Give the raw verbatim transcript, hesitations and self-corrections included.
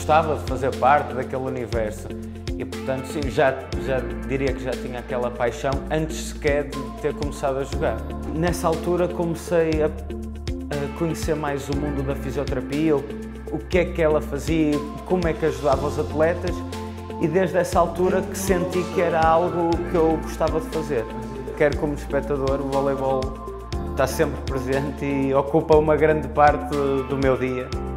gostava de fazer parte daquele universo. E, portanto, sim, já, já diria que já tinha aquela paixão antes sequer de ter começado a jogar. Nessa altura comecei a, a conhecer mais o mundo da fisioterapia, o, o que é que ela fazia, como é que ajudava os atletas, e desde essa altura que senti que era algo que eu gostava de fazer. Quer como espectador, o voleibol está sempre presente e ocupa uma grande parte do meu dia.